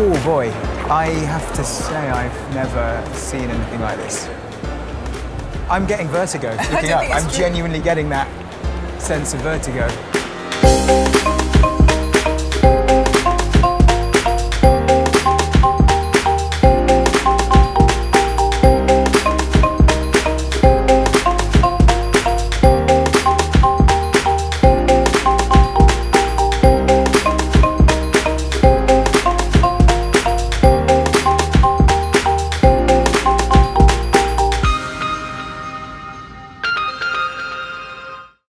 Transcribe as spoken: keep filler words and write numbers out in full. Oh boy, I have to say I've never seen anything like this. I'm getting vertigo, looking up. I'm genuinely getting that sense of vertigo.